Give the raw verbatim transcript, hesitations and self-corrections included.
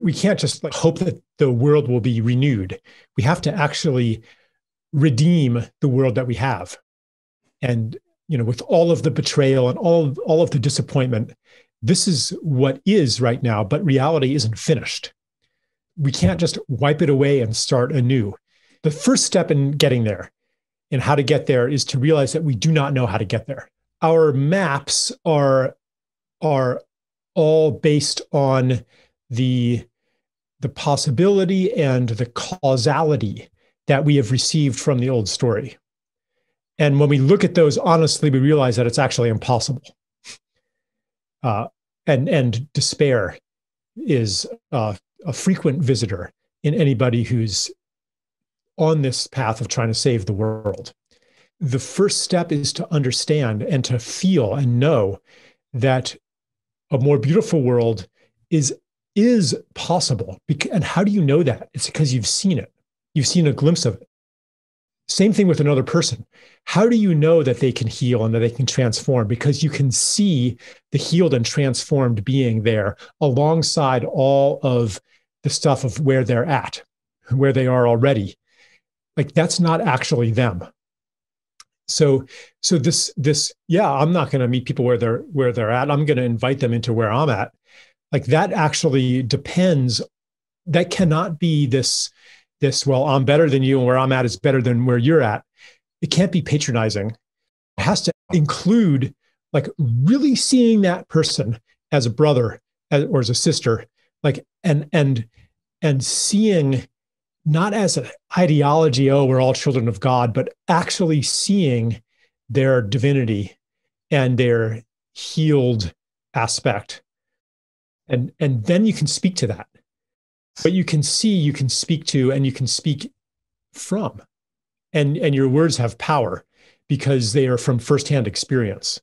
we can't just like hope that the world will be renewed. We have to actually redeem the world that we have. And, you know, with all of the betrayal and all of, all of the disappointment, this is what is right now, but reality isn't finished. We can't just wipe it away and start anew. The first step in getting there and how to get there is to realize that we do not know how to get there. Our maps are, are all based on the, the possibility and the causality that we have received from the old story. And when we look at those honestly, we realize that it's actually impossible. Uh, and, and despair is uh, a frequent visitor in anybody who's on this path of trying to save the world. The first step is to understand and to feel and know that a more beautiful world is, is possible. And how do you know that? It's because you've seen it. You've seen a glimpse of it. Same thing with another person. How do you know that they can heal and that they can transform? Because you can see the healed and transformed being there alongside all of the stuff of where they're at, where they are already. Like, that's not actually them. So, so this, this, yeah, I'm not going to meet people where they're, where they're at. I'm going to invite them into where I'm at. Like, that actually depends. That cannot be this, this, well, I'm better than you and where I'm at is better than where you're at. It can't be patronizing. It has to include like really seeing that person as a brother as, or as a sister, like, and, and, and seeing not as an ideology, oh, we're all children of God, but actually seeing their divinity and their healed aspect. And, and then you can speak to that. But you can see, you can speak to, and you can speak from. And, and your words have power because they are from firsthand experience.